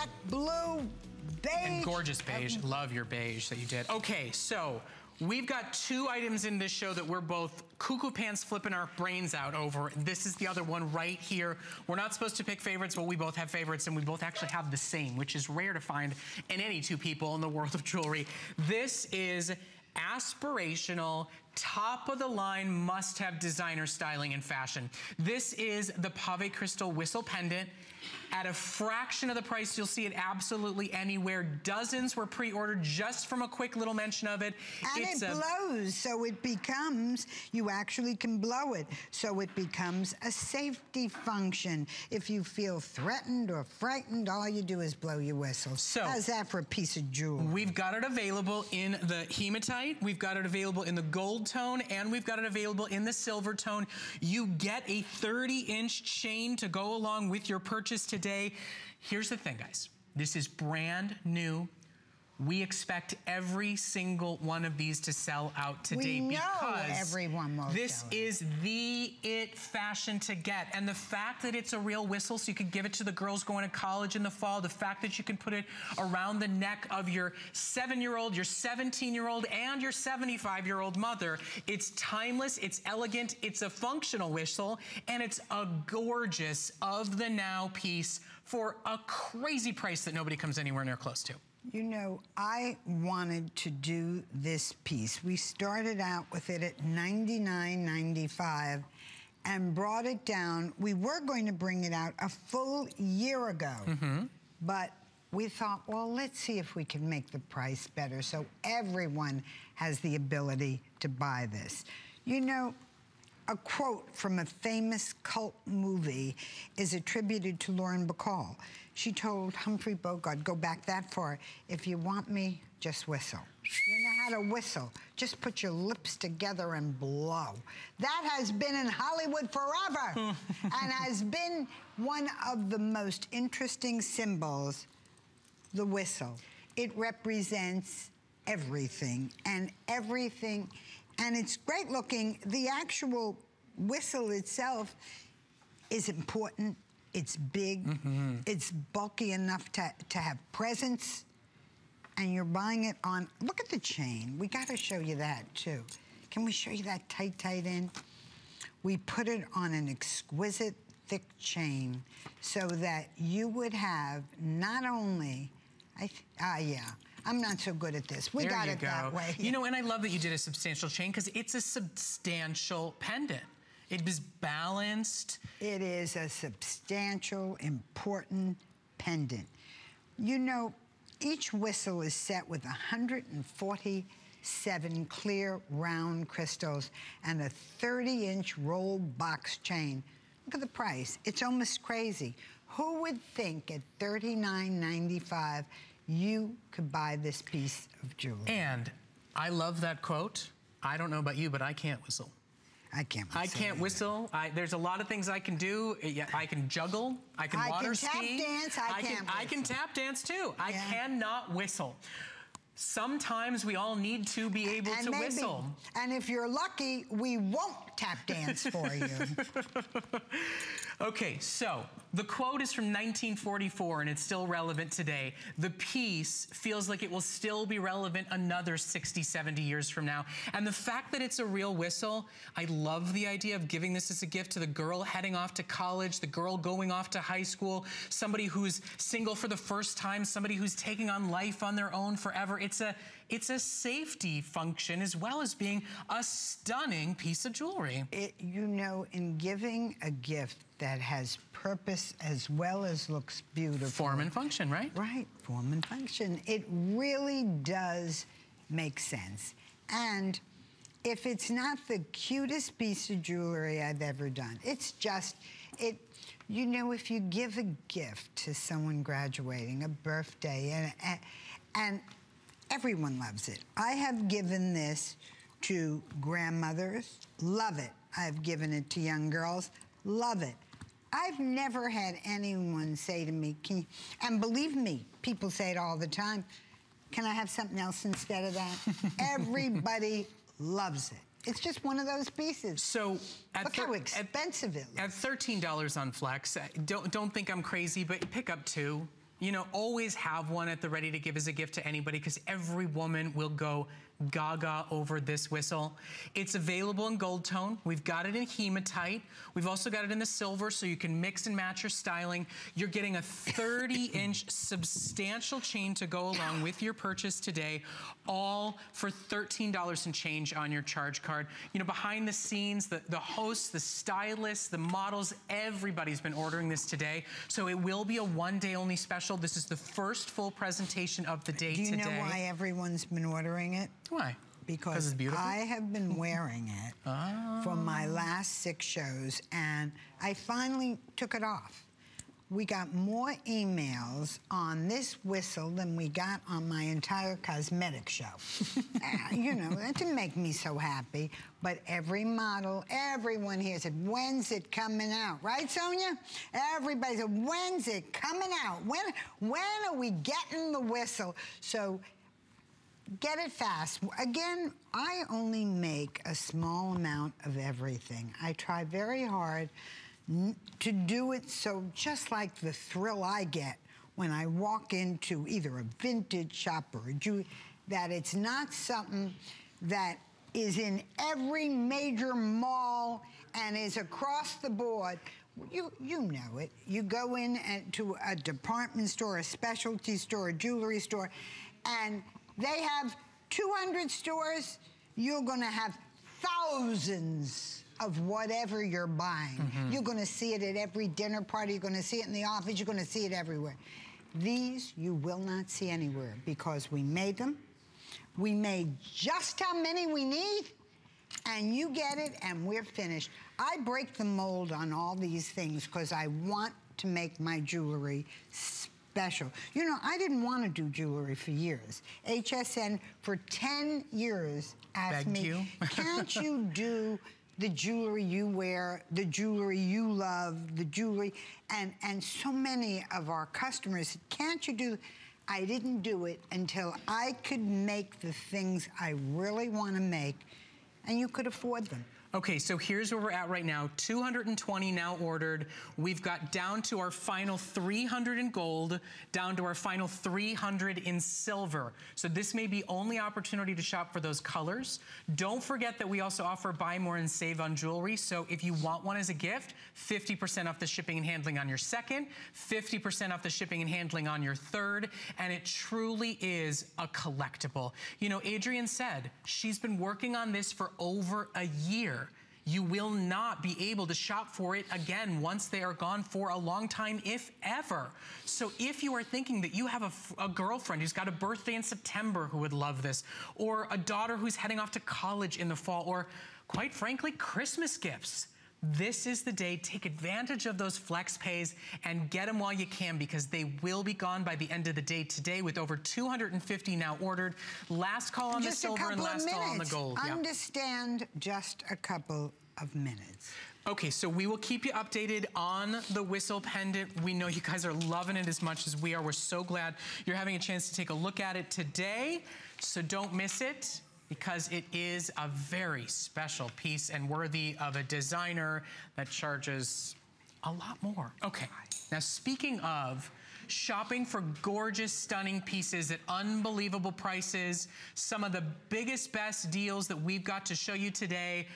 black, blue, beige. And gorgeous beige. Love your beige that you did. Okay, so we've got two items in this show that we're both cuckoo pants flipping our brains out over. This is the other one right here. We're not supposed to pick favorites, but we both have favorites, and we both actually have the same, which is rare to find in any two people in the world of jewelry. This is aspirational, top-of-the-line, must-have designer styling and fashion. This is the Pave Crystal Whistle Pendant. At a fraction of the price, you'll see it absolutely anywhere. Dozens were pre-ordered just from a quick little mention of it. And it's it blows, so it becomes, you actually can blow it, so it becomes a safety function. If you feel threatened or frightened, all you do is blow your whistle. So, how's that for a piece of jewelry? We've got it available in the hematite, we've got it available in the gold tone, and we've got it available in the silver tone. You get a 30-inch chain to go along with your purchase today. Here's the thing, guys. This is brand new. We expect every single one of these to sell out today because everyone will this is the it fashion to get. And the fact that it's a real whistle, so you can give it to the girls going to college in the fall, the fact that you can put it around the neck of your 7-year-old, your 17-year-old, and your 75-year-old mother, it's timeless, it's elegant, it's a functional whistle, and it's a gorgeous of the now piece for a crazy price that nobody comes anywhere near close to. You know, I wanted to do this piece. We started out with it at $99.95 and brought it down. We were going to bring it out a full year ago, but we thought, well, let's see if we can make the price better so everyone has the ability to buy this. You know, a quote from a famous cult movie is attributed to Lauren Bacall. She told Humphrey Bogart, go back that far, if you want me, just whistle. You know how to whistle. Just put your lips together and blow. That has been in Hollywood forever and has been one of the most interesting symbols, the whistle. It represents everything and everything. And it's great looking. The actual whistle itself is important. It's big. It's bulky enough to have presence. And you're buying it on, look at the chain. We got to show you that, too. Can we show you that tight end? We put it on an exquisite, thick chain so that you would have not only, I'm not so good at this. We got it that way. You know, and I love that you did a substantial chain because it's a substantial pendant. It was balanced. It is a substantial, important pendant. You know, each whistle is set with 147 clear, round crystals and a 30-inch rolled box chain. Look at the price. It's almost crazy. Who would think at $39.95 you could buy this piece of jewelry? And I love that quote. I don't know about you, but I can't whistle. I can't whistle. There's a lot of things I can do. I can juggle. I can water ski. I can tap dance. I can tap dance too. I cannot whistle. Sometimes we all need to be able to whistle. And if you're lucky, we won't tap dance for you. Okay, so the quote is from 1944 and it's still relevant today. The piece feels like it will still be relevant another 60, 70 years from now. And the fact that it's a real whistle, I love the idea of giving this as a gift to the girl heading off to college, the girl going off to high school, somebody who's single for the first time, somebody who's taking on life on their own forever. It's a safety function as well as being a stunning piece of jewelry. You know, in giving a gift that has purpose as well as looks beautiful. Form and function, right? Right, form and function. It really does make sense. And if it's not the cutest piece of jewelry I've ever done, it's just, you know, if you give a gift to someone graduating, a birthday, and everyone loves it. I have given this to grandmothers, love it. I've given it to young girls, love it. I've never had anyone say to me, can you, and believe me, people say it all the time, can I have something else instead of that? Everybody loves it. It's just one of those pieces. So look how expensive it looks. At $13 on Flex, don't think I'm crazy, but pick up two. You know, always have one at the ready to give as a gift to anybody, because every woman will go gaga over this whistle. It's available in gold tone. We've got it in hematite. We've also got it in the silver, so you can mix and match your styling. You're getting a 30-inch substantial chain to go along with your purchase today, all for $13 and change on your charge card. You know, behind the scenes, the hosts, the stylists, the models, everybody's been ordering this today, so it will be a one-day-only special. This is the first full presentation of the day today. Do you know why everyone's been ordering it? Why? Because it's beautiful? I have been wearing it for my last 6 shows, and I finally took it off. We got more emails on this whistle than we got on my entire cosmetic show. You know, that didn't make me so happy. But every model, everyone here said, when's it coming out? Right, Sonia? Everybody said, when's it coming out? When are we getting the whistle? So get it fast. Again, I only make a small amount of everything. I try very hard to do it so, just like the thrill I get when I walk into either a vintage shop or a jewelry, that it's not something that is in every major mall and is across the board. You know it. You go in to a department store, a specialty store, a jewelry store, and they have 200 stores. You're going to have thousands of whatever you're buying. Mm-hmm. You're going to see it at every dinner party. You're going to see it in the office. You're going to see it everywhere. These you will not see anywhere, because we made them. We made just how many we need, and you get it, and we're finished. I break the mold on all these things because I want to make my jewelry special. You know, I didn't want to do jewelry for years. HSN for 10 years asked me, can't you do the jewelry you wear, the jewelry you love, the jewelry, and so many of our customers said, can't you do? I didn't do it until I could make the things I really want to make, and you could afford them. Okay, so here's where we're at right now. 220 now ordered. We've got down to our final 300 in gold, down to our final 300 in silver. So this may be only opportunity to shop for those colors. Don't forget that we also offer buy more and save on jewelry. So if you want one as a gift, 50% off the shipping and handling on your second, 50% off the shipping and handling on your third, and it truly is a collectible. You know, Adrienne said she's been working on this for over a year. You will not be able to shop for it again once they are gone for a long time, if ever. So if you are thinking that you have a girlfriend who's got a birthday in September who would love this, or a daughter who's heading off to college in the fall, or quite frankly, Christmas gifts, this is the day. Take advantage of those flex pays and get them while you can, because they will be gone by the end of the day today, with over 250 now ordered. Last call on the silver and last call on the gold. Understand, just a couple of minutes. Okay, so we will keep you updated on the whistle pendant. We know you guys are loving it as much as we are. We're so glad you're having a chance to take a look at it today. So don't miss it, because it is a very special piece and worthy of a designer that charges a lot more. Okay, now speaking of shopping for gorgeous, stunning pieces at unbelievable prices, some of the biggest, best deals that we've got to show you today.